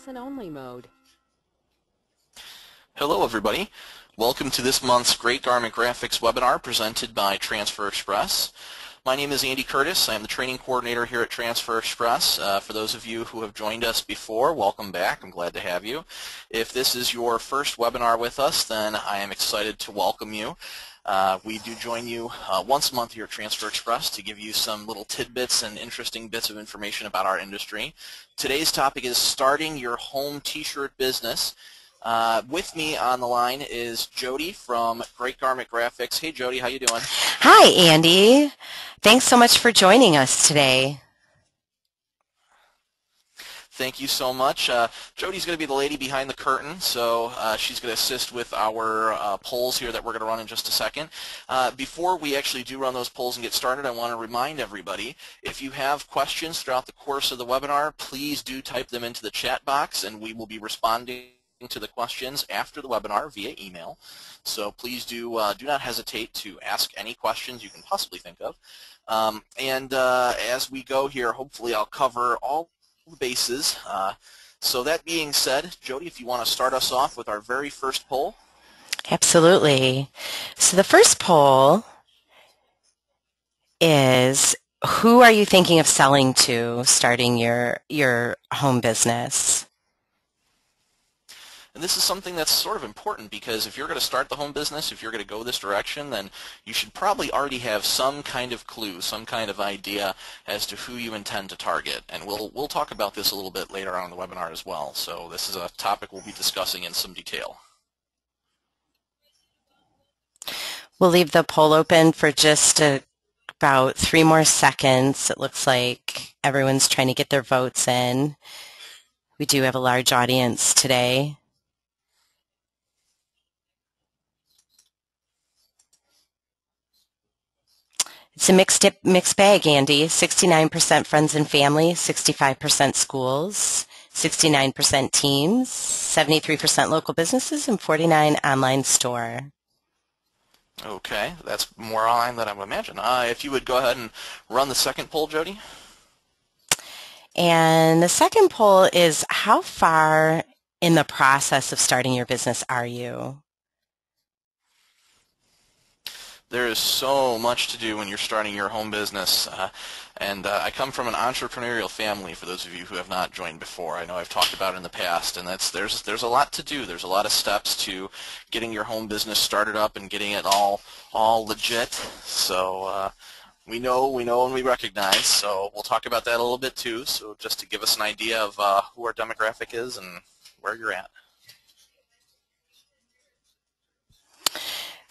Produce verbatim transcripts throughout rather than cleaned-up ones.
listen-only mode. Hello everybody. Welcome to this month's Great Garment Graphics webinar presented by Transfer Express. My name is Andy Curtis. I am the training coordinator here at Transfer Express. Uh, for those of you who have joined us before, welcome back. I'm glad to have you. If this is your first webinar with us, then I am excited to welcome you. Uh, we do join you uh, once a month here at Transfer Express to give you some little tidbits and interesting bits of information about our industry. Today's topic is starting your home t-shirt business. Uh, with me on the line is Jody from Great Garment Graphics. Hey Jody, how you doing? Hi Andy. Thanks so much for joining us today. Thank you so much. Uh, Jody's going to be the lady behind the curtain, so uh, she's going to assist with our uh, polls here that we're going to run in just a second. Uh, before we actually do run those polls and get started, I want to remind everybody, if you have questions throughout the course of the webinar, please do type them into the chat box and we will be responding to the questions after the webinar via email. So please do uh, do not hesitate to ask any questions you can possibly think of. Um, and uh, as we go here, hopefully I'll cover all the bases. Uh, so that being said, Jody, if you want to start us off with our very first poll. Absolutely. So the first poll is, who are you thinking of selling to starting your your home business? And this is something that's sort of important because if you're going to start the home business, if you're going to go this direction, then you should probably already have some kind of clue, some kind of idea as to who you intend to target. And we'll we'll talk about this a little bit later on in the webinar as well. So this is a topic we'll be discussing in some detail. We'll leave the poll open for just a, about three more seconds. It looks like everyone's trying to get their votes in. We do have a large audience today. It's a mixed, mixed bag, Andy. sixty-nine percent friends and family, sixty-five percent schools, sixty-nine percent teams, seventy-three percent local businesses, and forty-nine percent online store. Okay, that's more online than I would imagine. Uh, if you would go ahead and run the second poll, Jody. And the second poll is, how far in the process of starting your business are you? There is so much to do when you're starting your home business, uh, and uh, I come from an entrepreneurial family, for those of you who have not joined before. I know I've talked about it in the past, and that's there's there's a lot to do. There's a lot of steps to getting your home business started up and getting it all all legit. So uh, we know we know and we recognize, so we'll talk about that a little bit too, so just to give us an idea of uh, who our demographic is and where you're at.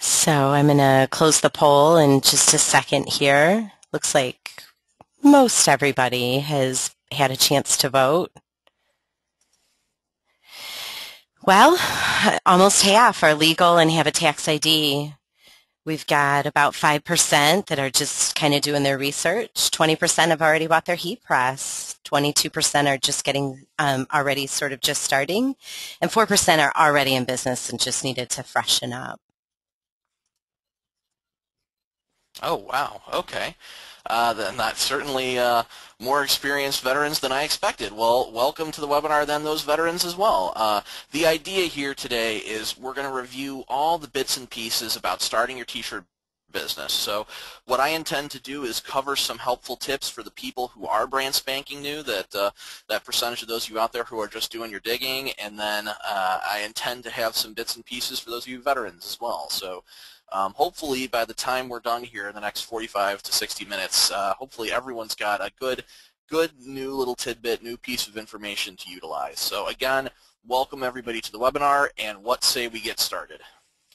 So I'm going to close the poll in just a second here. Looks like most everybody has had a chance to vote. Well, almost half are legal and have a tax I D. We've got about five percent that are just kind of doing their research. twenty percent have already bought their heat press. twenty-two percent are just getting, um, already sort of just starting. And four percent are already in business and just needed to freshen up. Oh wow, okay. Uh, then that's certainly uh, more experienced veterans than I expected. Well, welcome to the webinar then, those veterans as well. Uh, the idea here today is we're going to review all the bits and pieces about starting your t-shirt business. So what I intend to do is cover some helpful tips for the people who are brand spanking new, that uh, that percentage of those of you out there who are just doing your digging, and then uh, I intend to have some bits and pieces for those of you veterans as well. So um, hopefully by the time we're done here in the next forty-five to sixty minutes, uh, hopefully everyone's got a good good new little tidbit, new piece of information to utilize. So again, welcome everybody to the webinar, and what say we get started.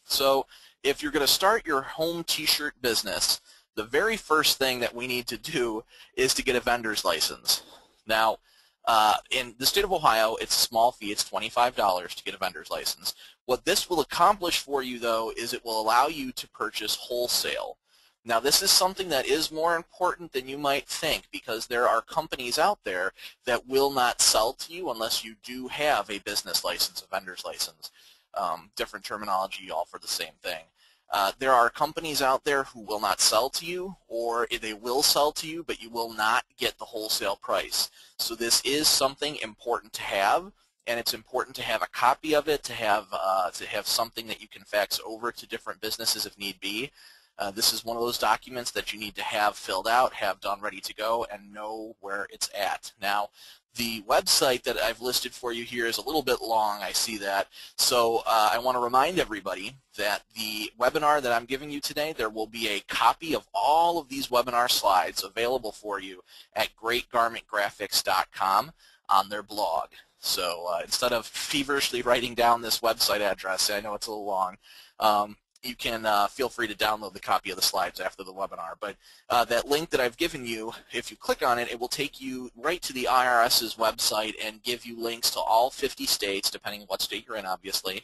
So if you're going to start your home t-shirt business, the very first thing that we need to do is to get a vendor's license. Now, uh, in the state of Ohio, it's a small fee. It's twenty-five dollars to get a vendor's license. What this will accomplish for you, though, is it will allow you to purchase wholesale. Now, this is something that is more important than you might think, because there are companies out there that will not sell to you unless you do have a business license, a vendor's license. Um, different terminology, all for the same thing. Uh, there are companies out there who will not sell to you, or they will sell to you, but you will not get the wholesale price. So this is something important to have. and it's important to have a copy of it, to have uh, to have something that you can fax over to different businesses if need be. Uh, this is one of those documents that you need to have filled out, have done, ready to go, and know where it's at. Now, the website that I've listed for you here is a little bit long, I see that, so uh, I want to remind everybody that the webinar that I'm giving you today, there will be a copy of all of these webinar slides available for you at great garment graphics dot com on their blog. So uh, instead of feverishly writing down this website address, I know it's a little long, um, you can uh, feel free to download the copy of the slides after the webinar. But uh, that link that I've given you, if you click on it, it will take you right to the I R S's website and give you links to all fifty states, depending on what state you're in, obviously.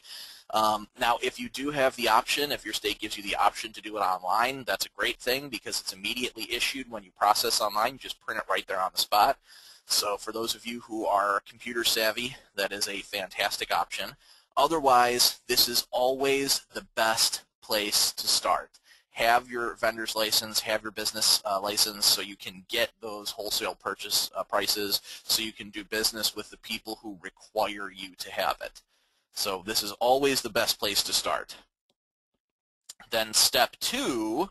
Um, now, if you do have the option, if your state gives you the option to do it online, that's a great thing because it's immediately issued when you process online. You just print it right there on the spot. So for those of you who are computer savvy, that is a fantastic option. Otherwise, this is always the best place to start. Have your vendor's license, have your business uh, license, so you can get those wholesale purchase uh, prices, so you can do business with the people who require you to have it. So this is always the best place to start. Then step two,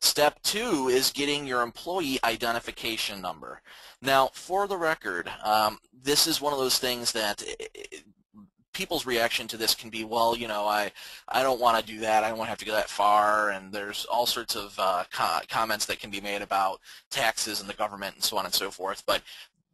step two is getting your employee identification number. Now, for the record, um, this is one of those things that it, it, people's reaction to this can be, well, you know, I, I don't want to do that, I don't want to have to go that far, and there's all sorts of uh, co comments that can be made about taxes and the government and so on and so forth, but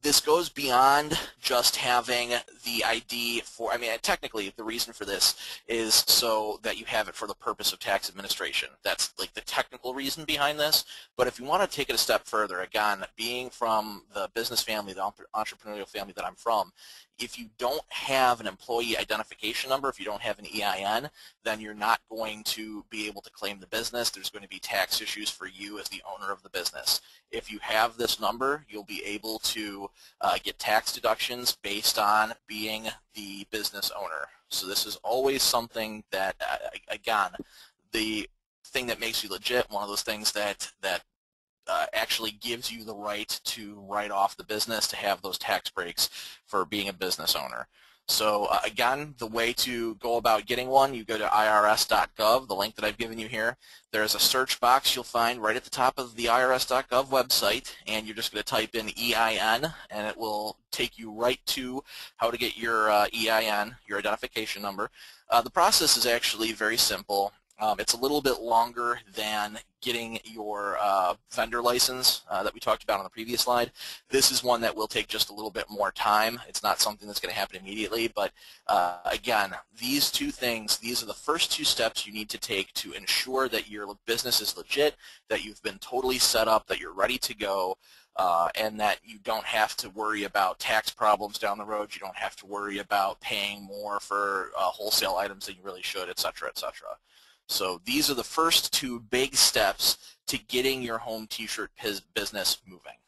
this goes beyond just having the I D for, I mean, technically the reason for this is so that you have it for the purpose of tax administration. That's like the technical reason behind this, but if you want to take it a step further, again, being from the business family, the entrepreneurial family that I'm from, if you don't have an employee identification number, if you don't have an E I N, then you're not going to be able to claim the business. There's going to be tax issues for you as the owner of the business. If you have this number, you'll be able to uh, get tax deductions based on being the business owner. So this is always something that, uh, again, the thing that makes you legit, one of those things that, that Uh, actually gives you the right to write off the business, to have those tax breaks for being a business owner. So uh, again, the way to go about getting one, you go to I R S dot gov, the link that I've given you here. There's a search box you'll find right at the top of the I R S dot gov website, and you're just going to type in E I N, and it will take you right to how to get your uh, E I N, your identification number. Uh, the process is actually very simple. Um, it's a little bit longer than getting your uh, vendor license uh, that we talked about on the previous slide. This is one that will take just a little bit more time. It's not something that's going to happen immediately, but uh, again, these two things, these are the first two steps you need to take to ensure that your business is legit, that you've been totally set up, that you're ready to go, uh, and that you don't have to worry about tax problems down the road, you don't have to worry about paying more for uh, wholesale items than you really should, et cetera, et cetera. So these are the first two big steps to getting your home t-shirt business moving.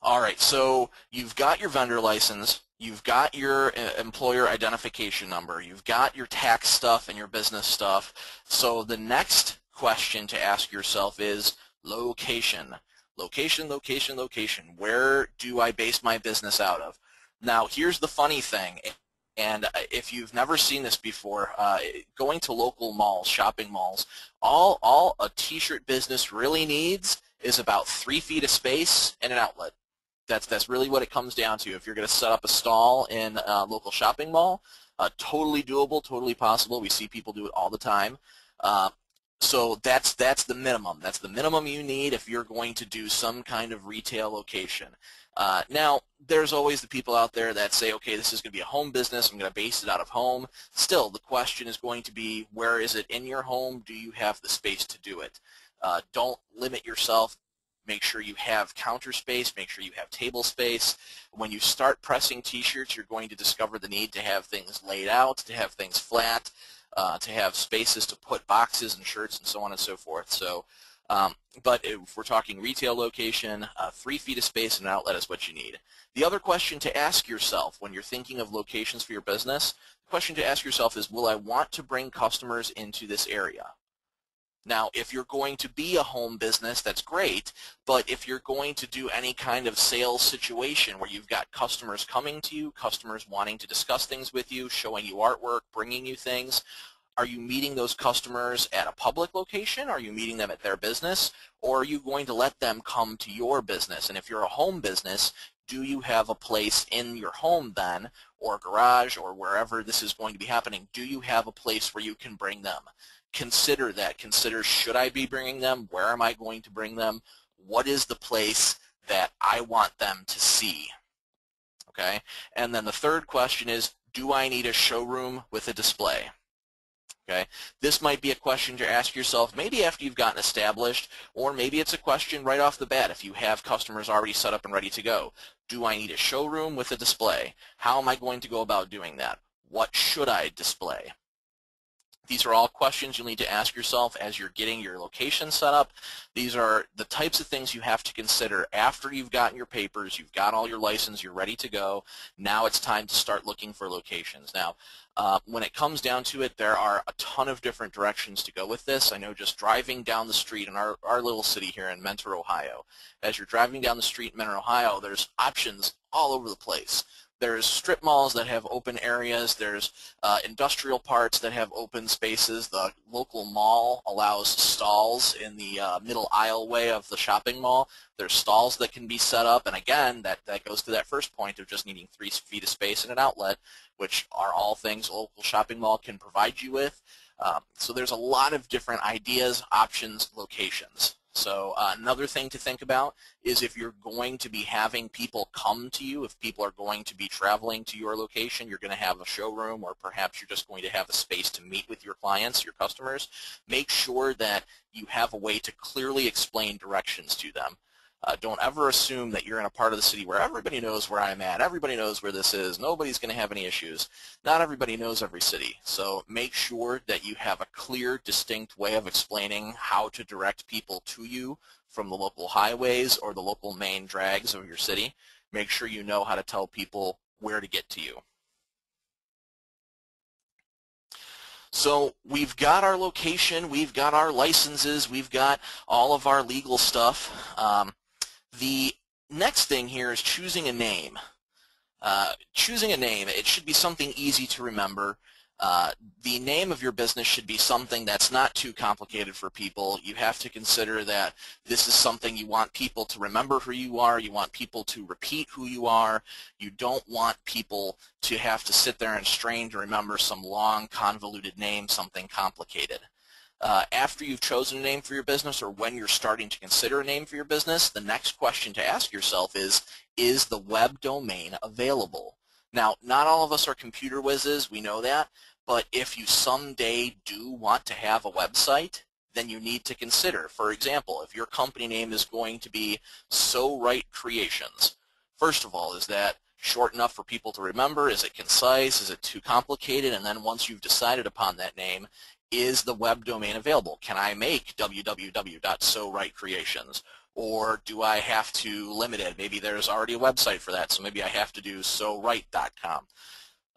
All right, so you've got your vendor license, you've got your employer identification number, you've got your tax stuff and your business stuff. So the next question to ask yourself is location. Location, location, location. Where do I base my business out of? Now, here's the funny thing. And if you've never seen this before, uh, going to local malls, shopping malls, all, all a t-shirt business really needs is about three feet of space and an outlet. That's, that's really what it comes down to. If you're going to set up a stall in a local shopping mall, uh, totally doable, totally possible. We see people do it all the time. Uh, so that's, that's the minimum. That's the minimum you need if you're going to do some kind of retail location. Uh, now, there's always the people out there that say, okay, this is going to be a home business, I'm going to base it out of home. Still, the question is going to be, where is it in your home? Do you have the space to do it? Uh, don't limit yourself. Make sure you have counter space. Make sure you have table space. When you start pressing t-shirts, you're going to discover the need to have things laid out, to have things flat, uh, to have spaces to put boxes and shirts and so on and so forth. So. Um, but if we're talking retail location, uh, three feet of space and an outlet is what you need. The other question to ask yourself when you're thinking of locations for your business, the question to ask yourself is, will I want to bring customers into this area? Now, if you're going to be a home business, that's great, but if you're going to do any kind of sales situation where you've got customers coming to you, customers wanting to discuss things with you, showing you artwork, bringing you things, are you meeting those customers at a public location? Are you meeting them at their business? Or are you going to let them come to your business? And if you're a home business, do you have a place in your home then, or garage, or wherever this is going to be happening? Do you have a place where you can bring them? Consider that. Consider, should I be bringing them? Where am I going to bring them? What is the place that I want them to see? Okay. And then the third question is, do I need a showroom with a display? Okay. This might be a question to ask yourself maybe after you've gotten established, or maybe it's a question right off the bat if you have customers already set up and ready to go. Do I need a showroom with a display? How am I going to go about doing that? What should I display? These are all questions you'll need to ask yourself as you're getting your location set up. These are the types of things you have to consider after you've gotten your papers, you've got all your license, you're ready to go. Now it's time to start looking for locations. Now, uh, when it comes down to it, there are a ton of different directions to go with this. I know just driving down the street in our, our little city here in Mentor, Ohio, as you're driving down the street in Mentor, Ohio, there's options all over the place. There's strip malls that have open areas. There's uh, industrial parts that have open spaces. The local mall allows stalls in the uh, middle aisleway of the shopping mall. There's stalls that can be set up. And again, that, that goes to that first point of just needing three feet of space and an outlet, which are all things a local shopping mall can provide you with. Um, so there's a lot of different ideas, options, locations. So uh, another thing to think about is if you're going to be having people come to you, if people are going to be traveling to your location, you're going to have a showroom, or perhaps you're just going to have a space to meet with your clients, your customers, make sure that you have a way to clearly explain directions to them. Uh, don't ever assume that you're in a part of the city where everybody knows where I'm at, everybody knows where this is, nobody's going to have any issues. Not everybody knows every city, so make sure that you have a clear, distinct way of explaining how to direct people to you from the local highways or the local main drags of your city. Make sure you know how to tell people where to get to you. So we've got our location, we've got our licenses, we've got all of our legal stuff. Um, The next thing here is choosing a name. Uh, choosing a name, it should be something easy to remember. Uh, the name of your business should be something that's not too complicated for people. You have to consider that this is something you want people to remember who you are. You want people to repeat who you are. You don't want people to have to sit there and strain to remember some long, convoluted name, something complicated. Uh, after you've chosen a name for your business, or when you're starting to consider a name for your business, the next question to ask yourself is, is the web domain available? Now, not all of us are computer whizzes, we know that, but if you someday do want to have a website, then you need to consider, for example, if your company name is going to be So Right Creations, first of all, is that short enough for people to remember? Is it concise? Is it too complicated? And then once you've decided upon that name, is the web domain available? Can I make w w w dot so right creations? Or do I have to limit it? Maybe there's already a website for that, so maybe I have to do so right dot com.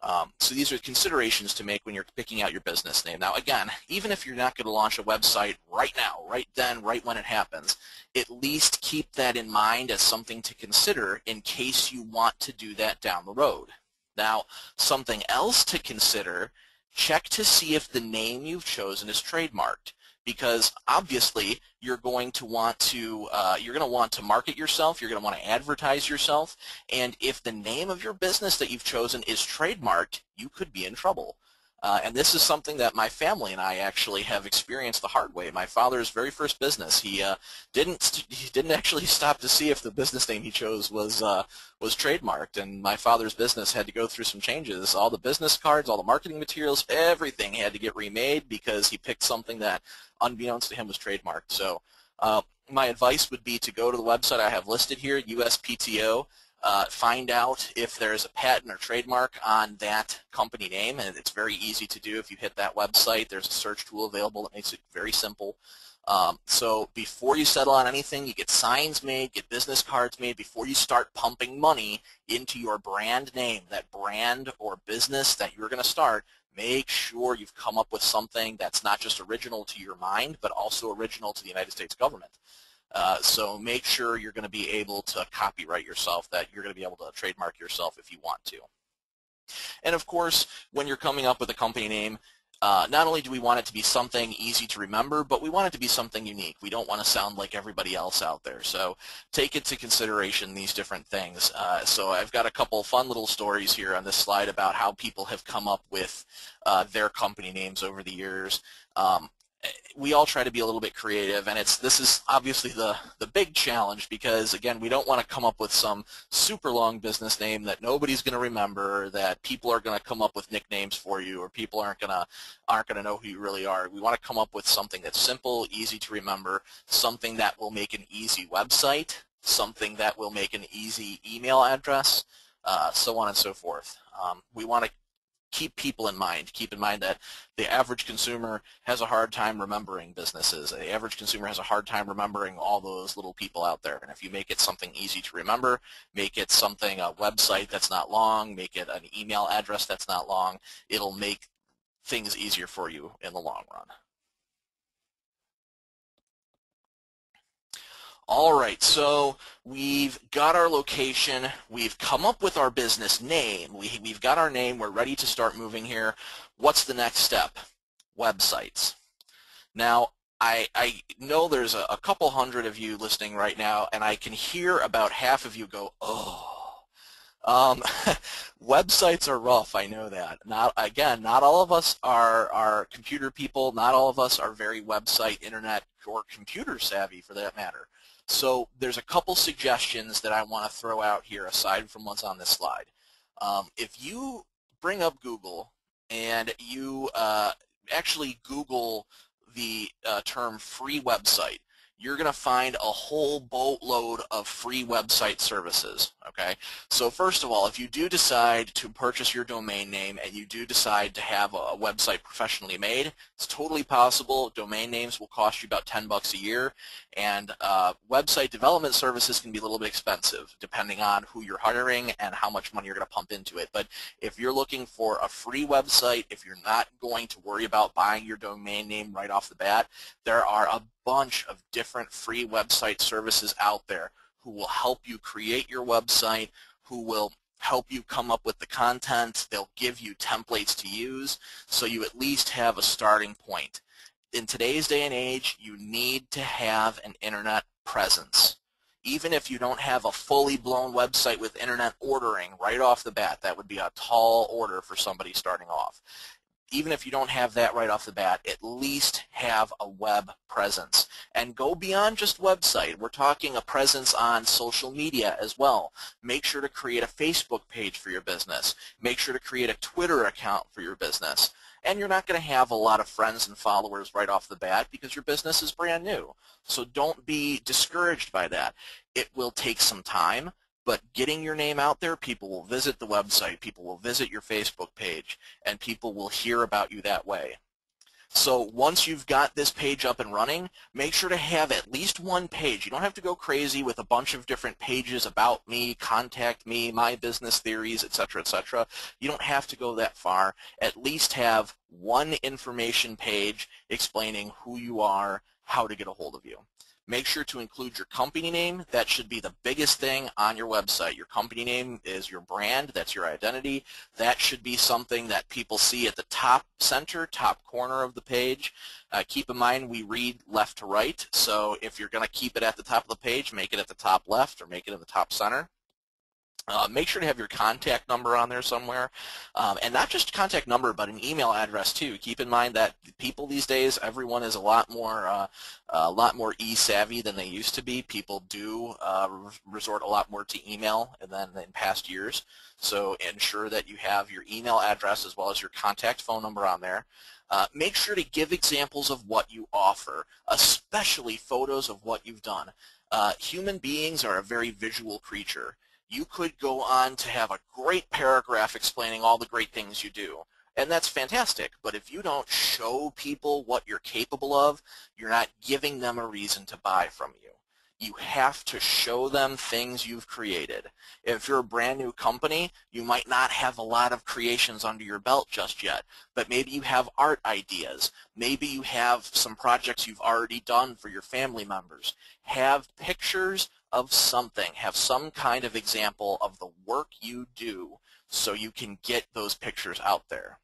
Um, so these are considerations to make when you're picking out your business name. Now, again, even if you're not going to launch a website right now, right then, right when it happens, at least keep that in mind as something to consider in case you want to do that down the road. Now, something else to consider, check to see if the name you've chosen is trademarked, because obviously you're going to want to uh, you're going to want to market yourself, you're going to want to advertise yourself, and if the name of your business that you've chosen is trademarked, you could be in trouble. Uh, and this is something that my family and I actually have experienced the hard way. My father's very first business, he uh, didn't he didn't actually stop to see if the business name he chose was uh, was trademarked. And my father's business had to go through some changes. All the business cards, all the marketing materials, everything had to get remade because he picked something that, unbeknownst to him, was trademarked. So uh, my advice would be to go to the website I have listed here, U S P T O. Uh, find out if there's a patent or trademark on that company name, and it's very easy to do if you hit that website. There's a search tool available that makes it very simple. Um, so before you settle on anything, you get signs made, get business cards made, before you start pumping money into your brand name, that brand or business that you're going to start, Make sure you've come up with something that's not just original to your mind, but also original to the United States government. Uh, so make sure you're going to be able to copyright yourself, that you're going to be able to trademark yourself if you want to. And of course, when you're coming up with a company name, uh, not only do we want it to be something easy to remember, but we want it to be something unique. We don't want to sound like everybody else out there. So take into consideration these different things. Uh, so I've got a couple fun little stories here on this slide about how people have come up with uh, their company names over the years. Um, We all try to be a little bit creative, and it's this is obviously the the big challenge, because again, we don't want to come up with some super long business name that nobody's going to remember, that people are going to come up with nicknames for you, or people aren't going to aren't going to know who you really are. We want to come up with something that's simple, easy to remember, something that will make an easy website, something that will make an easy email address, uh, so on and so forth. Um, we want to keep people in mind. Keep in mind that the average consumer has a hard time remembering businesses. The average consumer has a hard time remembering all those little people out there. And if you make it something easy to remember, make it something, a website that's not long, make it an email address that's not long, it'll make things easier for you in the long run. All right, so we've got our location, we've come up with our business name, we, we've got our name, we're ready to start moving here. What's the next step? Websites. Now, I, I know there's a, a couple hundred of you listening right now, and I can hear about half of you go, oh, um, websites are rough, I know that. Not, again, not all of us are, are computer people, not all of us are very website, internet, or computer savvy for that matter. So there's a couple suggestions that I want to throw out here aside from what's on this slide. Um, if you bring up Google and you uh, actually Google the uh, term free website, you're going to find a whole boatload of free website services. Okay, so first of all, if you do decide to purchase your domain name and you do decide to have a website professionally made, it's totally possible. Domain names will cost you about ten bucks a year, and uh, website development services can be a little bit expensive depending on who you're hiring and how much money you're going to pump into it. But if you're looking for a free website, if you're not going to worry about buying your domain name right off the bat, there are a bunch of different free website services out there who will help you create your website, who will help you come up with the content. They'll give you templates to use, so you at least have a starting point. In today's day and age, you need to have an internet presence. Even if you don't have a fully blown website with internet ordering right off the bat, that would be a tall order for somebody starting off. Even if you don't have that right off the bat, at least have a web presence. And go beyond just website. We're talking a presence on social media as well. Make sure to create a Facebook page for your business. Make sure to create a Twitter account for your business. And you're not going to have a lot of friends and followers right off the bat because your business is brand new. So don't be discouraged by that. It will take some time. But getting your name out there, people will visit the website, people will visit your Facebook page, and people will hear about you that way. So once you've got this page up and running, make sure to have at least one page. You don't have to go crazy with a bunch of different pages about me, contact me, my business theories, et cetera, et cetera. You don't have to go that far. At least have one information page explaining who you are, how to get a hold of you. Make sure to include your company name. That should be the biggest thing on your website. Your company name is your brand. That's your identity. That should be something that people see at the top center, top corner of the page. Uh, keep in mind we read left to right, so if you're going to keep it at the top of the page, make it at the top left or make it at the top center. Uh, make sure to have your contact number on there somewhere, um, and not just contact number, but an email address too. Keep in mind that people these days, everyone is a lot more, uh, a lot more e-savvy than they used to be. People do uh, resort a lot more to email than in past years. So ensure that you have your email address as well as your contact phone number on there. Uh, make sure to give examples of what you offer, especially photos of what you've done. Uh, human beings are a very visual creature. You could go on to have a great paragraph explaining all the great things you do, and that's fantastic, but if you don't show people what you're capable of, you're not giving them a reason to buy from you. you have to show them things you've created. If you're a brand new company, you might not have a lot of creations under your belt just yet, but maybe you have art ideas. Maybe you have some projects you've already done for your family members. Have pictures of something. Have some kind of example of the work you do so you can get those pictures out there.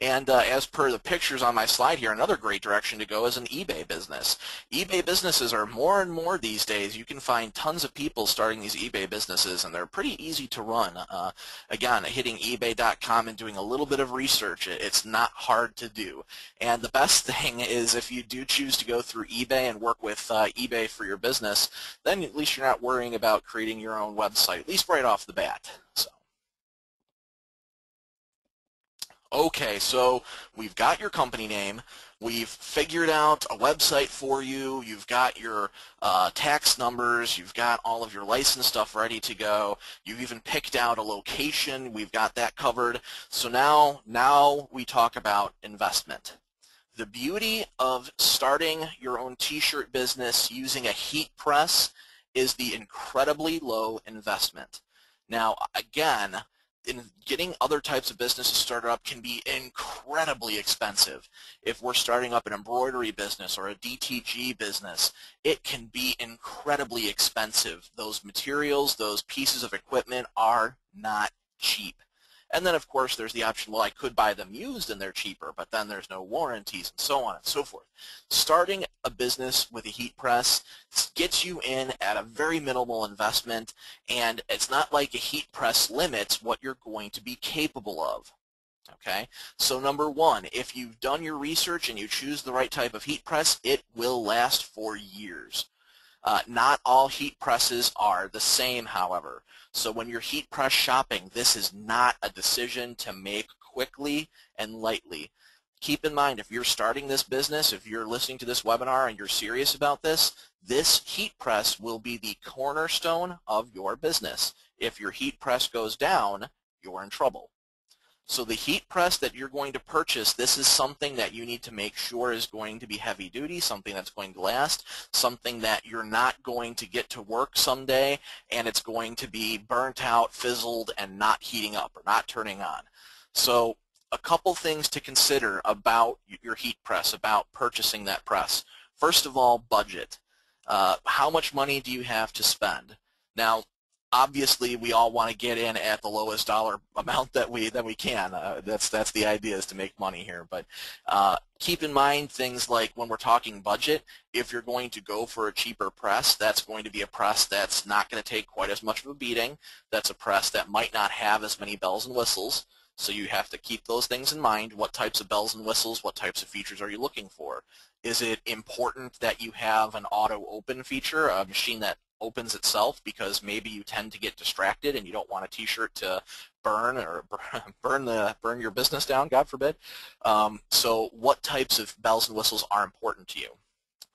And uh, as per the pictures on my slide here, another great direction to go is an eBay business. eBay businesses are more and more these days. You can find tons of people starting these eBay businesses, and they're pretty easy to run. Uh, again, hitting eBay dot com and doing a little bit of research, it's not hard to do. And the best thing is if you do choose to go through eBay and work with uh, eBay for your business, then at least you're not worrying about creating your own website, at least right off the bat. So. Okay, so we've got your company name, we've figured out a website for you, you've got your uh, tax numbers, you've got all of your license stuff ready to go, you've even picked out a location, we've got that covered. So now, now we talk about investment. The beauty of starting your own t-shirt business using a heat press is the incredibly low investment. Now, again, in getting other types of businesses started up can be incredibly expensive. If we're starting up an embroidery business or a D T G business, it can be incredibly expensive. Those materials, those pieces of equipment are not cheap. And then, of course, there's the option, well, I could buy them used and they're cheaper, but then there's no warranties and so on and so forth. Starting a business with a heat press gets you in at a very minimal investment, and it's not like a heat press limits what you're going to be capable of. Okay, so number one, if you've done your research and you choose the right type of heat press, it will last for years. Uh, not all heat presses are the same, however. So when you're heat press shopping, this is not a decision to make quickly and lightly. Keep in mind, if you're starting this business, if you're listening to this webinar and you're serious about this, this heat press will be the cornerstone of your business. If your heat press goes down, you're in trouble. So the heat press that you're going to purchase, this is something that you need to make sure is going to be heavy duty, something that's going to last, something that you're not going to get to work someday and it's going to be burnt out, fizzled, and not heating up or not turning on. So a couple things to consider about your heat press, about purchasing that press. First of all, budget. Uh, how much money do you have to spend? Now, obviously, we all want to get in at the lowest dollar amount that we that we can. Uh, that's that's the idea, is to make money here. But uh, keep in mind things like when we're talking budget. If you're going to go for a cheaper press, that's going to be a press that's not going to take quite as much of a beating. That's a press that might not have as many bells and whistles. So you have to keep those things in mind. What types of bells and whistles? What types of features are you looking for? Is it important that you have an auto open feature, a machine that opens itself, because maybe you tend to get distracted and you don't want a t-shirt to burn or burn the burn your business down, God forbid. Um, so what types of bells and whistles are important to you?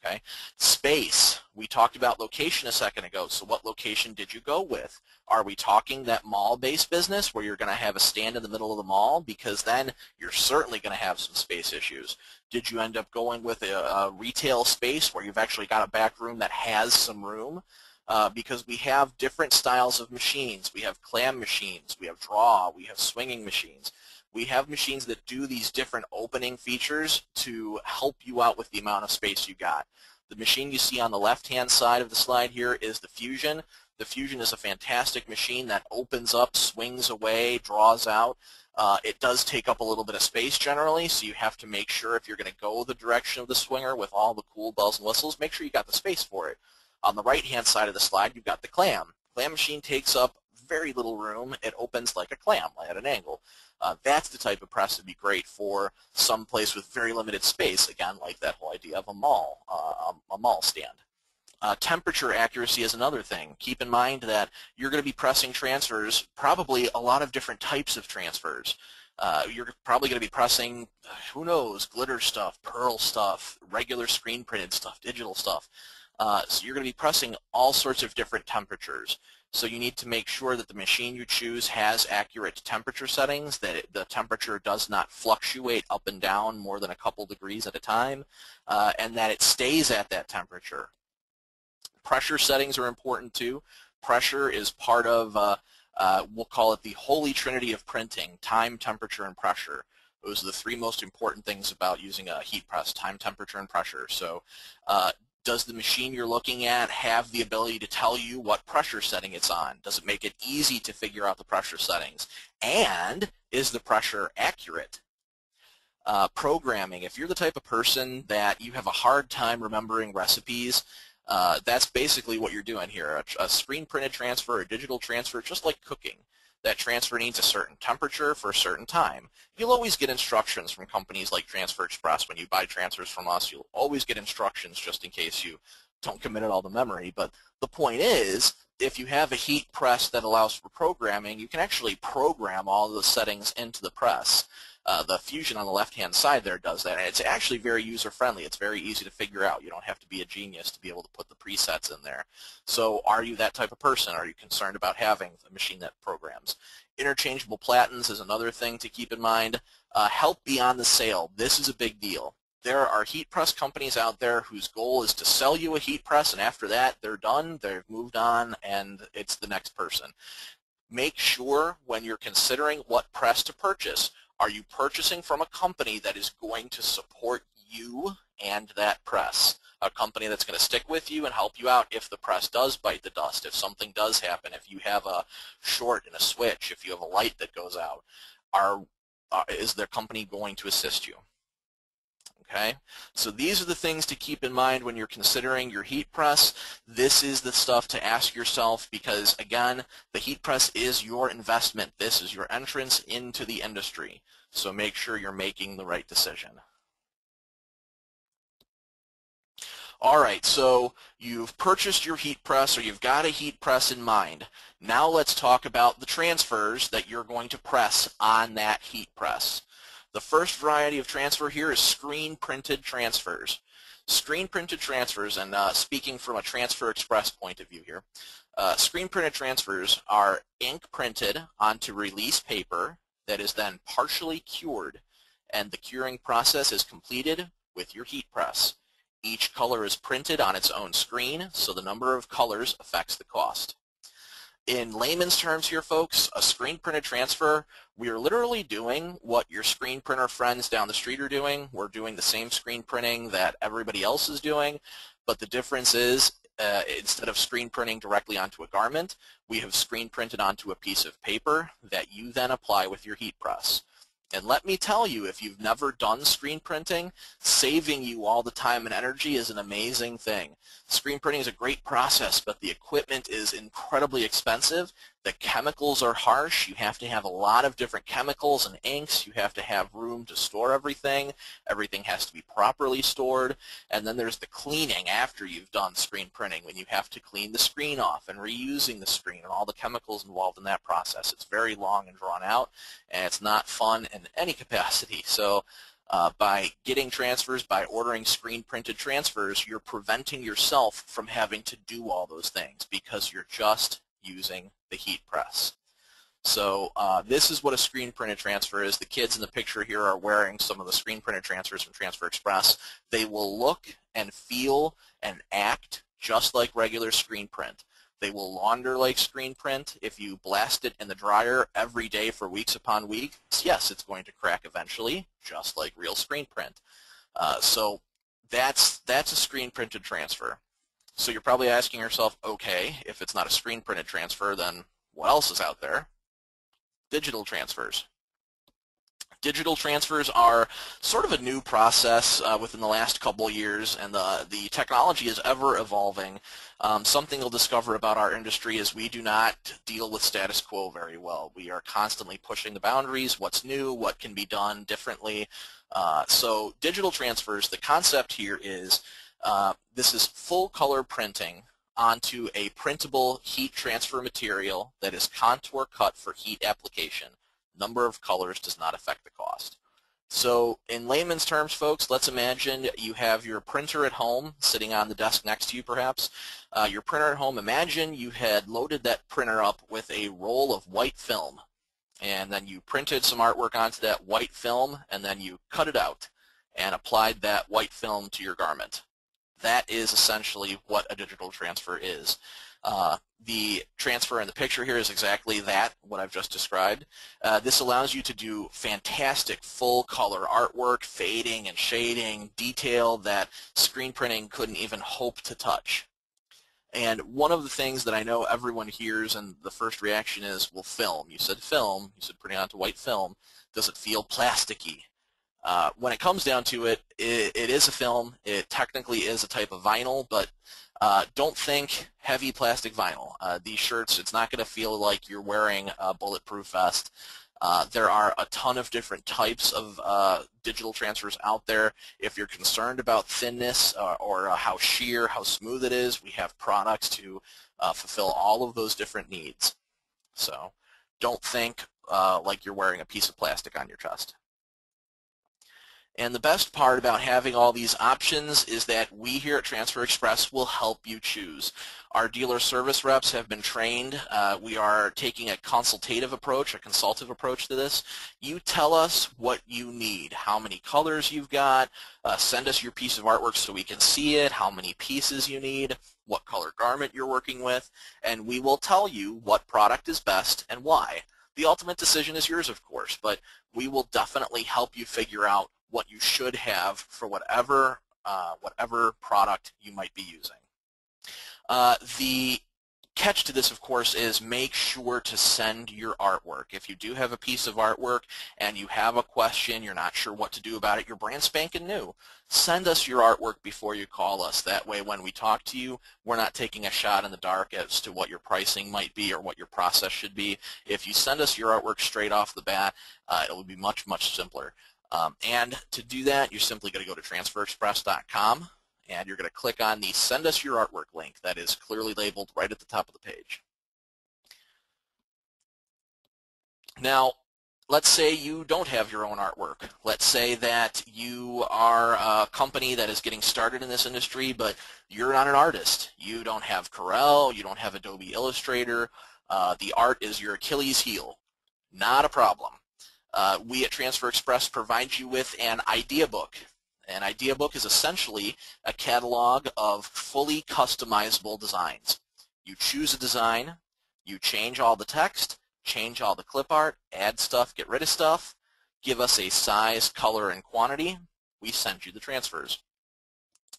Okay. Space. We talked about location a second ago, so what location did you go with? Are we talking that mall-based business where you're going to have a stand in the middle of the mall? Because then you're certainly going to have some space issues. Did you end up going with a, a retail space where you've actually got a back room that has some room? Uh, because we have different styles of machines. We have clam machines, we have draw, we have swinging machines. We have machines that do these different opening features to help you out with the amount of space you got. The machine you see on the left-hand side of the slide here is the Fusion. The Fusion is a fantastic machine that opens up, swings away, draws out. Uh, it does take up a little bit of space generally, so you have to make sure if you're going to go the direction of the swinger with all the cool bells and whistles, make sure you got the space for it. On the right-hand side of the slide, you've got the clam. The clam machine takes up very little room. It opens like a clam at an angle. Uh, that's the type of press that would be great for some place with very limited space, again, like that whole idea of a mall, uh, a, a mall stand. Uh, temperature accuracy is another thing. Keep in mind that you're going to be pressing transfers, probably a lot of different types of transfers. Uh, you're probably going to be pressing, who knows, glitter stuff, pearl stuff, regular screen printed stuff, digital stuff. Uh, so you're going to be pressing all sorts of different temperatures. So you need to make sure that the machine you choose has accurate temperature settings, that it, the temperature does not fluctuate up and down more than a couple degrees at a time, uh, and that it stays at that temperature. Pressure settings are important too. Pressure is part of, uh, uh, we'll call it the holy trinity of printing: time, temperature, and pressure. Those are the three most important things about using a heat press: time, temperature, and pressure. So uh, does the machine you're looking at have the ability to tell you what pressure setting it's on? Does it make it easy to figure out the pressure settings? And is the pressure accurate? Uh, programming. If you're the type of person that you have a hard time remembering recipes, uh, that's basically what you're doing here. A, a screen printed transfer, a digital transfer, just like cooking. That transfer needs a certain temperature for a certain time. You'll always get instructions from companies like Transfer Express. When you buy transfers from us, you'll always get instructions just in case you don't commit it all to memory. But the point is, if you have a heat press that allows for programming, you can actually program all the settings into the press. Uh, the Fusion on the left-hand side there does that, and it's actually very user-friendly. It's very easy to figure out. You don't have to be a genius to be able to put the presets in there. So are you that type of person? Are you concerned about having a machine that programs? Interchangeable platens is another thing to keep in mind. Uh, help beyond the sale. This is a big deal. There are heat press companies out there whose goal is to sell you a heat press, and after that, they're done, they've moved on, and it's the next person. Make sure when you're considering what press to purchase, are you purchasing from a company that is going to support you and that press? A company that's going to stick with you and help you out if the press does bite the dust, if something does happen, if you have a short and a switch, if you have a light that goes out. Are, uh, is their company going to assist you? Okay, so these are the things to keep in mind when you're considering your heat press. This is the stuff to ask yourself because, again, the heat press is your investment. This is your entrance into the industry. So make sure you're making the right decision. All right, so you've purchased your heat press or you've got a heat press in mind. Now let's talk about the transfers that you're going to press on that heat press. The first variety of transfer here is screen-printed transfers. Screen-printed transfers, and uh, speaking from a Transfer Express point of view here, uh, screen-printed transfers are ink-printed onto release paper that is then partially cured, and the curing process is completed with your heat press. Each color is printed on its own screen, so the number of colors affects the cost. In layman's terms here, folks, a screen printed transfer, we are literally doing what your screen printer friends down the street are doing. We're doing the same screen printing that everybody else is doing, but the difference is uh, instead of screen printing directly onto a garment, we have screen printed onto a piece of paper that you then apply with your heat press. And let me tell you, if you've never done screen printing, saving you all the time and energy is an amazing thing. Screen printing is a great process, but the equipment is incredibly expensive. The chemicals are harsh. You have to have a lot of different chemicals and inks. You have to have room to store everything. Everything has to be properly stored. And then there's the cleaning after you've done screen printing, when you have to clean the screen off and reusing the screen and all the chemicals involved in that process. It's very long and drawn out, and it's not fun in any capacity. So uh, by getting transfers, by ordering screen-printed transfers, you're preventing yourself from having to do all those things because you're just using the heat press. So uh, this is what a screen printed transfer is. The kids in the picture here are wearing some of the screen printed transfers from Transfer Express. They will look and feel and act just like regular screen print. They will launder like screen print. If you blast it in the dryer every day for weeks upon weeks, yes, it's going to crack eventually, just like real screen print. Uh, so that's, that's a screen printed transfer. So you're probably asking yourself, okay, if it's not a screen printed transfer, then what else is out there? Digital transfers. Digital transfers are sort of a new process uh, within the last couple of years, and the, the technology is ever evolving. Um, something you'll discover about our industry is we do not deal with status quo very well. We are constantly pushing the boundaries, what's new, what can be done differently. Uh, so digital transfers, the concept here is Uh, this is full color printing onto a printable heat transfer material that is contour cut for heat application. Number of colors does not affect the cost. So in layman's terms, folks, let's imagine you have your printer at home sitting on the desk next to you perhaps. Uh, your printer at home, imagine you had loaded that printer up with a roll of white film, and then you printed some artwork onto that white film, and then you cut it out and applied that white film to your garment. that is essentially what a digital transfer is. Uh, the transfer in the picture here is exactly that, what I've just described. Uh, this allows you to do fantastic full-color artwork, fading and shading, detail that screen printing couldn't even hope to touch. And one of the things that I know everyone hears and the first reaction is, well, film. You said film. You said printing onto white film. Does it feel plasticky? Uh, when it comes down to it, it, it is a film. It technically is a type of vinyl, but uh, don't think heavy plastic vinyl. Uh, these shirts, it's not going to feel like you're wearing a bulletproof vest. Uh, there are a ton of different types of uh, digital transfers out there. If you're concerned about thinness uh, or uh, how sheer, how smooth it is, we have products to uh, fulfill all of those different needs. So don't think uh, like you're wearing a piece of plastic on your chest. And the best part about having all these options is that we here at Transfer Express will help you choose. Our dealer service reps have been trained. Uh, we are taking a consultative approach, a consultative approach to this. You tell us what you need, how many colors you've got, uh, send us your piece of artwork so we can see it, how many pieces you need, what color garment you're working with, and we will tell you what product is best and why. The ultimate decision is yours, of course, but we will definitely help you figure out what you should have for whatever uh, whatever product you might be using. Uh, the catch to this, of course, is make sure to send your artwork. If you do have a piece of artwork and you have a question, you're not sure what to do about it, you're brand spanking new, send us your artwork before you call us. That way, when we talk to you, we're not taking a shot in the dark as to what your pricing might be or what your process should be. If you send us your artwork straight off the bat, uh, it will be much, much simpler. Um, and to do that, you're simply going to go to transfer express dot com and you're going to click on the Send Us Your Artwork link that is clearly labeled right at the top of the page. Now, let's say you don't have your own artwork. Let's say that you are a company that is getting started in this industry, but you're not an artist. You don't have Corel, you don't have Adobe Illustrator. Uh, the art is your Achilles heel. Not a problem. Uh, we at Transfer Express provide you with an idea book. An idea book is essentially a catalog of fully customizable designs. You choose a design, you change all the text, change all the clip art, add stuff, get rid of stuff, give us a size, color, and quantity. We send you the transfers.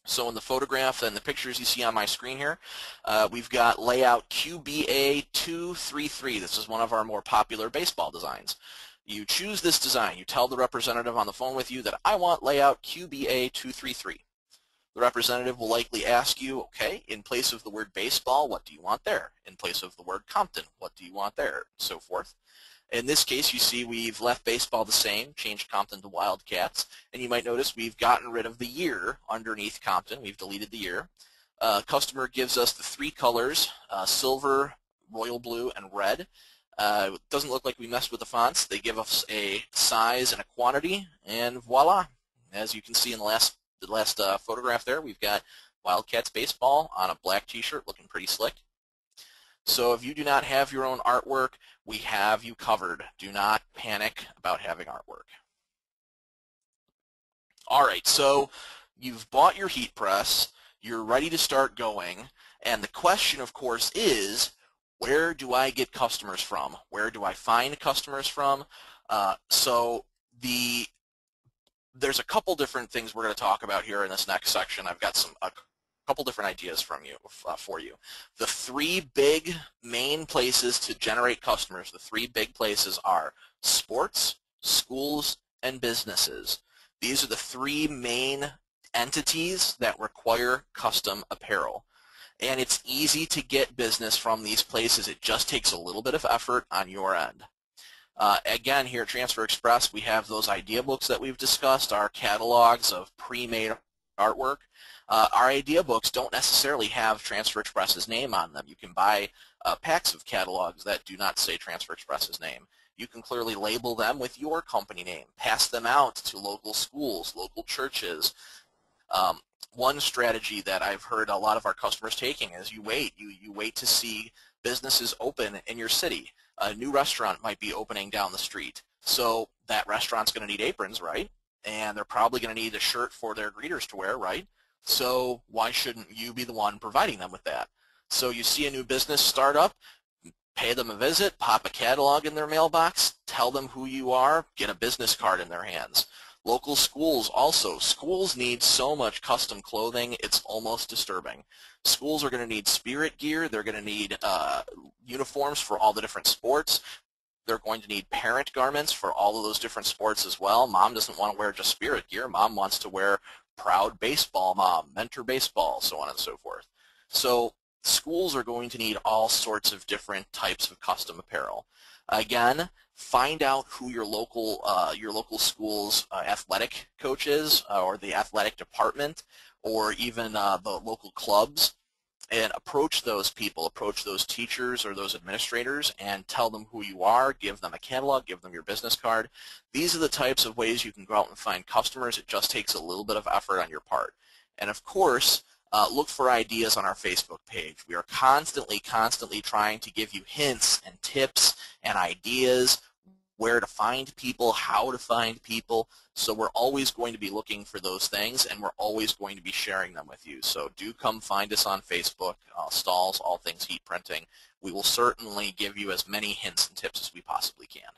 So in the photograph and the pictures you see on my screen here, uh, we've got layout Q B A two three three. This is one of our more popular baseball designs. You choose this design. You tell the representative on the phone with you that I want layout Q B A two three three. The representative will likely ask you, okay, in place of the word baseball, what do you want there? In place of the word Compton, what do you want there? And so forth. In this case, you see we've left baseball the same, changed Compton to Wildcats, and you might notice we've gotten rid of the year underneath Compton. We've deleted the year. Uh, customer gives us the three colors, uh, silver, royal blue, and red. Uh, it doesn't look like we messed with the fonts. They give us a size and a quantity, and voila. As you can see in the last, the last uh, photograph there, we've got Wildcats baseball on a black t-shirt looking pretty slick. So if you do not have your own artwork, we have you covered. Do not panic about having artwork. All right, so you've bought your heat press. You're ready to start going, and the question, of course, is, where do I get customers from? Where do I find customers from? Uh, so the there's a couple different things we're going to talk about here in this next section. I've got some a couple different ideas from you uh, for you. The three big main places to generate customers, the three big places are sports, schools, and businesses. These are the three main entities that require custom apparel. And it's easy to get business from these places. It just takes a little bit of effort on your end. Uh, again, here at Transfer Express, we have those idea books that we've discussed, our catalogs of pre-made artwork. Uh, our idea books don't necessarily have Transfer Express's name on them. You can buy uh, packs of catalogs that do not say Transfer Express's name. You can clearly label them with your company name, pass them out to local schools, local churches. Um, One strategy that I've heard a lot of our customers taking is you wait. You, you wait to see businesses open in your city. A new restaurant might be opening down the street. So that restaurant's going to need aprons, right? And they're probably going to need a shirt for their greeters to wear, right? So why shouldn't you be the one providing them with that? So you see a new business startup, pay them a visit, pop a catalog in their mailbox, tell them who you are, get a business card in their hands. Local schools also. Schools need so much custom clothing, it's almost disturbing. Schools are going to need spirit gear. They're going to need uh, uniforms for all the different sports. They're going to need parent garments for all of those different sports as well. Mom doesn't want to wear just spirit gear. Mom wants to wear Proud Baseball Mom, Mentor Baseball, so on and so forth. So schools are going to need all sorts of different types of custom apparel. Again, find out who your local uh, your local school's uh, athletic coach is, uh, or the athletic department, or even uh, the local clubs, and approach those people, approach those teachers or those administrators, and tell them who you are, give them a catalog, give them your business card. These are the types of ways you can go out and find customers. It just takes a little bit of effort on your part. And of course, Uh, look for ideas on our Facebook page. We are constantly, constantly trying to give you hints and tips and ideas, where to find people, how to find people. So we're always going to be looking for those things, and we're always going to be sharing them with you. So do come find us on Facebook, uh, Stahl's, All Things Heat Printing. We will certainly give you as many hints and tips as we possibly can.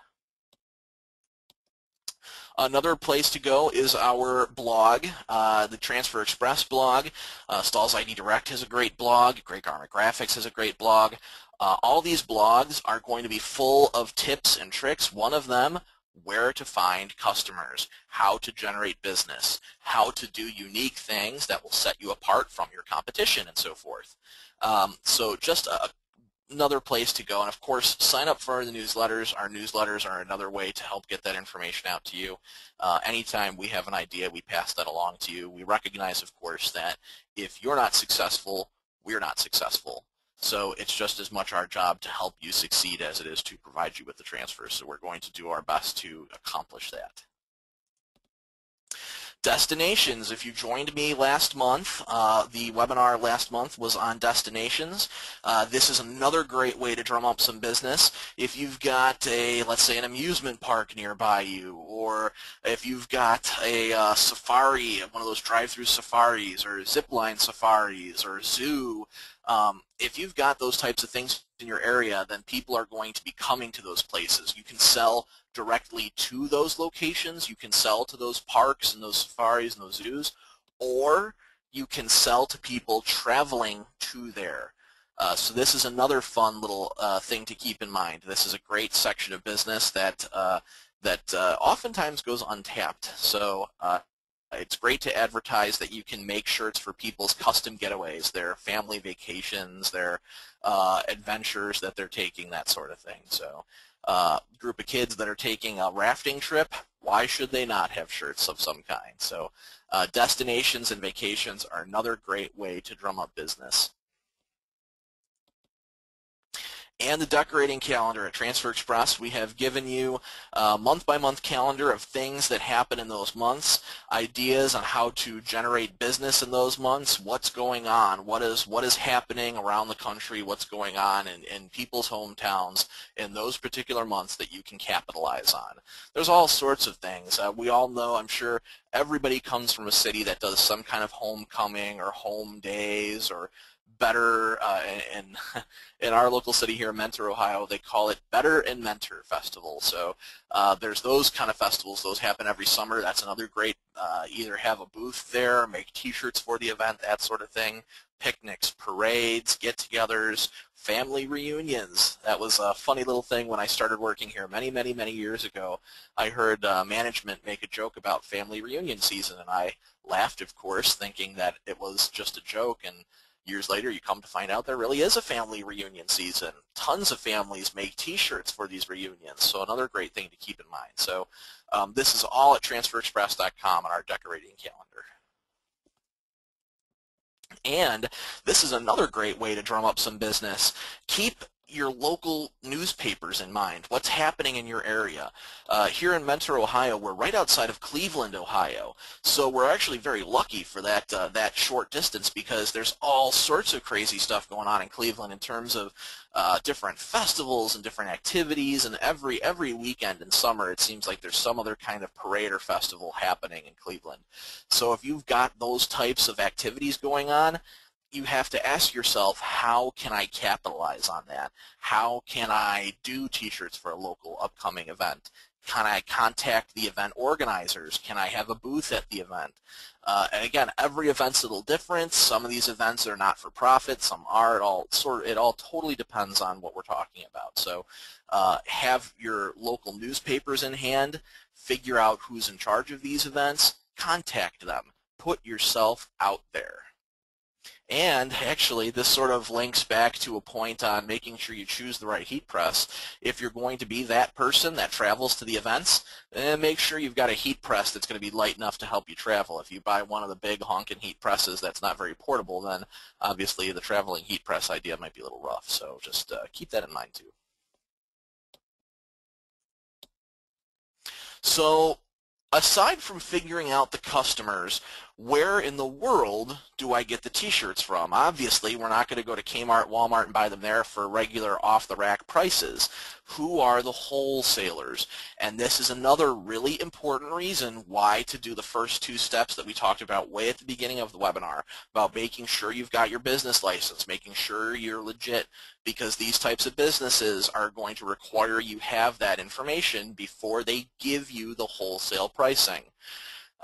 Another place to go is our blog, uh, the Transfer Express blog. Uh, Stahl's I D Direct has a great blog. Great Garment Graphics has a great blog. Uh, all these blogs are going to be full of tips and tricks. One of them, where to find customers, how to generate business, how to do unique things that will set you apart from your competition, and so forth. Um, so just a another place to go, and of course sign up for the newsletters. Our newsletters are another way to help get that information out to you. Uh, anytime we have an idea, we pass that along to you. We recognize, of course, that if you're not successful, we're not successful. So it's just as much our job to help you succeed as it is to provide you with the transfer. So we're going to do our best to accomplish that. Destinations. If you joined me last month, uh, the webinar last month was on destinations. Uh, this is another great way to drum up some business. If you've got a, let's say, an amusement park nearby you, or if you've got a uh, safari, one of those drive-through safaris, or zipline safaris, or zoo, um, if you've got those types of things in your area, then people are going to be coming to those places. You can sell directly to those locations. You can sell to those parks and those safaris and those zoos, or you can sell to people traveling to there. Uh, so this is another fun little uh, thing to keep in mind. This is a great section of business that uh, that uh, oftentimes goes untapped. So uh, it's great to advertise that you can make shirts for people's custom getaways, their family vacations, their uh, adventures that they're taking, that sort of thing. So. Uh, group of kids that are taking a rafting trip, why should they not have shirts of some kind? So uh, destinations and vacations are another great way to drum up business. And the decorating calendar at Transfer Express. We have given you a month-by-month calendar of things that happen in those months, ideas on how to generate business in those months, what's going on, what is, what is happening around the country, what's going on in, in people's hometowns in those particular months that you can capitalize on. There's all sorts of things. Uh, we all know, I'm sure, everybody comes from a city that does some kind of homecoming or home days, or better, uh, in, in our local city here, Mentor, Ohio, they call it Better and Mentor Festival. So uh, there's those kind of festivals. Those happen every summer. That's another great, uh, either have a booth there, make t-shirts for the event, that sort of thing, picnics, parades, get-togethers, family reunions. That was a funny little thing when I started working here many, many, many years ago. I heard uh, management make a joke about family reunion season, and I laughed, of course, thinking that it was just a joke, and years later, you come to find out there really is a family reunion season. Tons of families make t-shirts for these reunions, so another great thing to keep in mind. So um, this is all at transfer express dot com on our decorating calendar. And this is another great way to drum up some business. Keep your local newspapers in mind, what's happening in your area. Uh, here in Mentor, Ohio, we're right outside of Cleveland, Ohio, so we're actually very lucky for that, uh, that short distance, because there's all sorts of crazy stuff going on in Cleveland in terms of uh, different festivals and different activities, and every, every weekend in summer it seems like there's some other kind of parade or festival happening in Cleveland. So if you've got those types of activities going on, you have to ask yourself, how can I capitalize on that? How can I do t-shirts for a local upcoming event? Can I contact the event organizers? Can I have a booth at the event? Uh, and again, every event's a little different. Some of these events are not for profit, some are. It all sort of, it all totally depends on what we're talking about. So uh, have your local newspapers in hand, figure out who's in charge of these events, contact them, put yourself out there. And actually, this sort of links back to a point on making sure you choose the right heat press. If you're going to be that person that travels to the events, then make sure you've got a heat press that's going to be light enough to help you travel. If you buy one of the big honkin' heat presses that's not very portable, then obviously the traveling heat press idea might be a little rough. So just uh, keep that in mind too. So aside from figuring out the customers, where in the world do I get the t-shirts from? Obviously, we're not going to go to Kmart, Walmart, and buy them there for regular off-the-rack prices. Who are the wholesalers? And this is another really important reason why to do the first two steps that we talked about way at the beginning of the webinar, about making sure you've got your business license, making sure you're legit, because these types of businesses are going to require you have that information before they give you the wholesale pricing.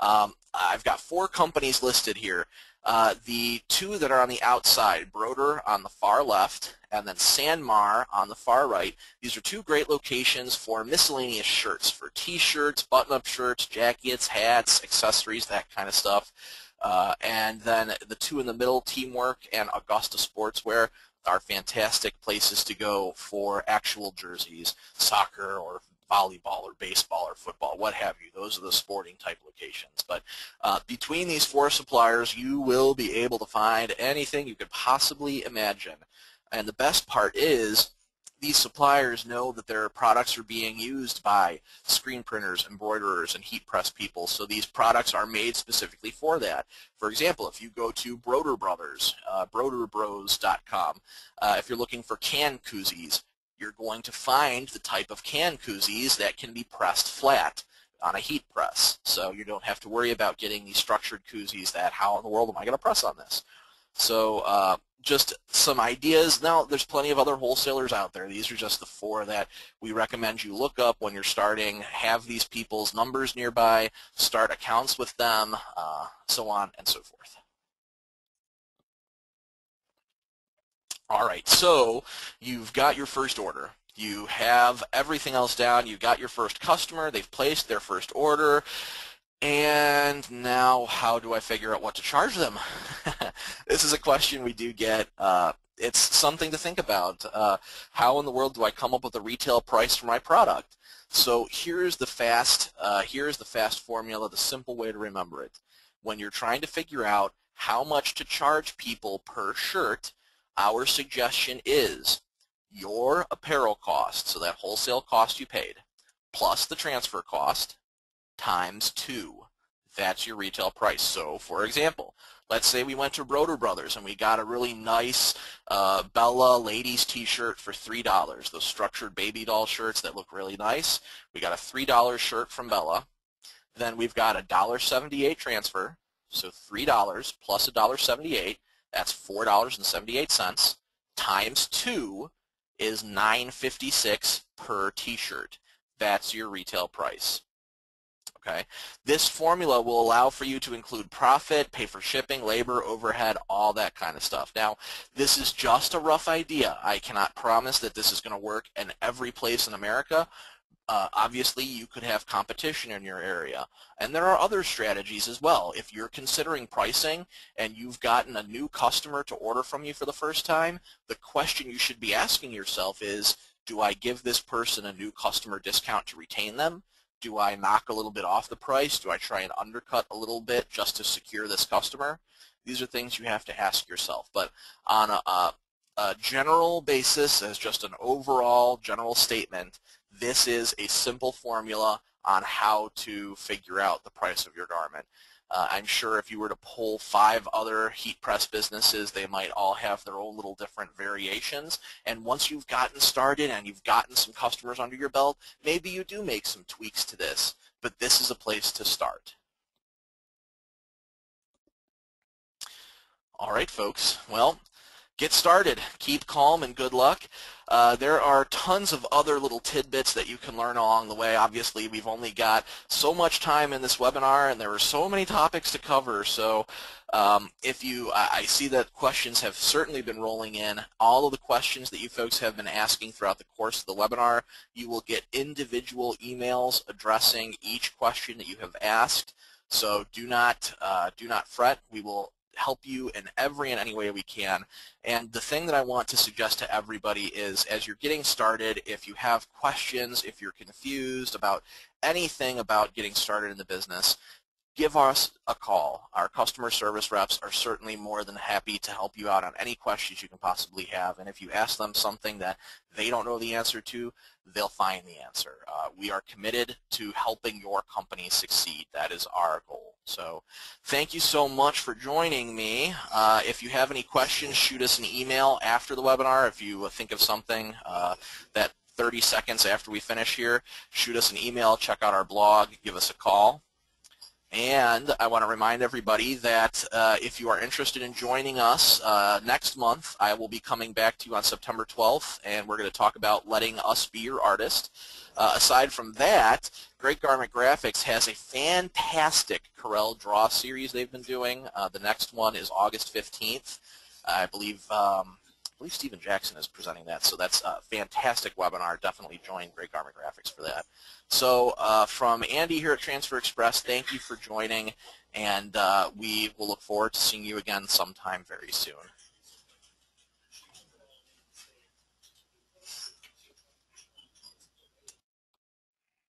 Um, I've got four companies listed here. Uh, the two that are on the outside, Broder on the far left, and then Sanmar on the far right. These are two great locations for miscellaneous shirts, for t-shirts, button-up shirts, jackets, hats, accessories, that kind of stuff. Uh, and then the two in the middle, Teamwork and Augusta Sportswear, are fantastic places to go for actual jerseys, soccer or volleyball or baseball or football, what have you. Those are the sporting type locations. But uh, between these four suppliers, you will be able to find anything you could possibly imagine. And the best part is these suppliers know that their products are being used by screen printers, embroiderers, and heat press people, so these products are made specifically for that. For example, if you go to Broder Brothers, uh, broder bros dot com, uh, if you're looking for can koozies, you're going to find the type of can koozies that can be pressed flat on a heat press. So you don't have to worry about getting these structured koozies that, how in the world am I going to press on this? So uh, just some ideas. Now, there's plenty of other wholesalers out there. These are just the four that we recommend you look up when you're starting. Have these people's numbers nearby, start accounts with them, uh, so on and so forth. All right, so you've got your first order. You have everything else down. You've got your first customer. They've placed their first order. And now how do I figure out what to charge them? This is a question we do get. Uh, it's something to think about. Uh, how in the world do I come up with a retail price for my product? So here's the fast, uh, here's the fast formula, the simple way to remember it. When you're trying to figure out how much to charge people per shirt, our suggestion is your apparel cost, so that wholesale cost you paid, plus the transfer cost, times two. That's your retail price. So, for example, let's say we went to Broder Brothers and we got a really nice uh, Bella ladies t-shirt for three dollars, those structured baby doll shirts that look really nice. We got a three dollar shirt from Bella. Then we've got a one dollar seventy-eight transfer, so three dollars plus one dollar seventy-eight. That's four dollars and seventy-eight cents, times two is nine fifty-six per t-shirt. That's your retail price. Okay? This formula will allow for you to include profit, pay for shipping, labor, overhead, all that kind of stuff. Now, this is just a rough idea. I cannot promise that this is going to work in every place in America. Uh, obviously, you could have competition in your area, and there are other strategies as well. If you're considering pricing and you've gotten a new customer to order from you for the first time, the question you should be asking yourself is, do I give this person a new customer discount to retain them? Do I knock a little bit off the price? Do I try and undercut a little bit just to secure this customer? These are things you have to ask yourself, but on a, a a general basis, as just an overall general statement, this is a simple formula on how to figure out the price of your garment. Uh, I'm sure if you were to pull five other heat press businesses, they might all have their own little different variations. And once you've gotten started and you've gotten some customers under your belt, maybe you do make some tweaks to this, but this is a place to start. All right, folks. Well, get started. Keep calm and good luck. Uh, there are tons of other little tidbits that you can learn along the way. Obviously, we've only got so much time in this webinar, and there are so many topics to cover. So um, if you, I, I see that questions have certainly been rolling in. All of the questions that you folks have been asking throughout the course of the webinar, you will get individual emails addressing each question that you have asked. So do not, uh, do not fret. We will help you in every and any way we can. And the thing that I want to suggest to everybody is, as you're getting started, if you have questions, if you're confused about anything about getting started in the business, give us a call. Our customer service reps are certainly more than happy to help you out on any questions you can possibly have. And if you ask them something that they don't know the answer to, they'll find the answer. Uh, we are committed to helping your company succeed. That is our goal. So thank you so much for joining me. Uh, if you have any questions, shoot us an email after the webinar. If you think of something uh, that thirty seconds after we finish here, shoot us an email, check out our blog, give us a call. And I want to remind everybody that uh, if you are interested in joining us uh, next month, I will be coming back to you on September twelfth, and we're going to talk about letting us be your artist. Uh, aside from that, Great Garment Graphics has a fantastic Corel Draw series they've been doing. Uh, the next one is August fifteenth. I believe, um, I believe Stephen Jackson is presenting that, so that's a fantastic webinar. Definitely join Great Garment Graphics for that. So uh, from Andy here at Transfer Express, thank you for joining, and uh, we will look forward to seeing you again sometime very soon.